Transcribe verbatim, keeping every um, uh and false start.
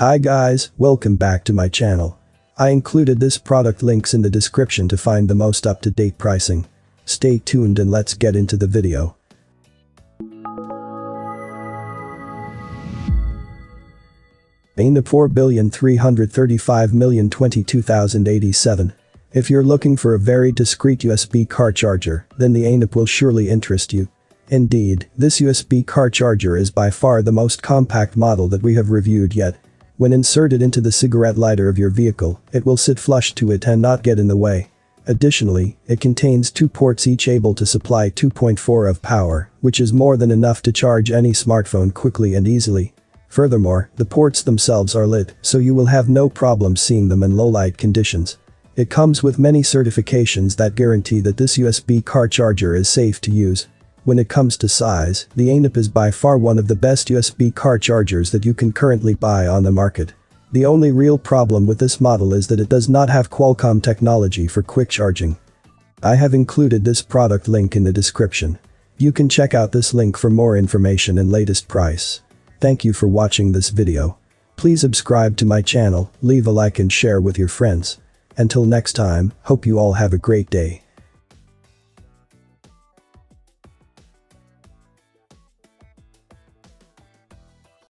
Hi guys, welcome back to my channel. I included this product links in the description to find the most up-to-date pricing. Stay tuned and let's get into the video. Ainope four billion three hundred thirty-five million twenty-two thousand eighty-seven. If you're looking for a very discreet U S B car charger, then the Ainope will surely interest you. Indeed, this U S B car charger is by far the most compact model that we have reviewed yet. When inserted into the cigarette lighter of your vehicle, it will sit flush to it and not get in the way. Additionally, it contains two ports each able to supply two point four amps of power, which is more than enough to charge any smartphone quickly and easily. Furthermore, the ports themselves are lit, so you will have no problem seeing them in low-light conditions. It comes with many certifications that guarantee that this U S B car charger is safe to use. When it comes to size, the Ainope is by far one of the best U S B car chargers that you can currently buy on the market. The only real problem with this model is that it does not have Qualcomm technology for quick charging. I have included this product link in the description. You can check out this link for more information and latest price. Thank you for watching this video. Please subscribe to my channel, leave a like and share with your friends. Until next time, hope you all have a great day.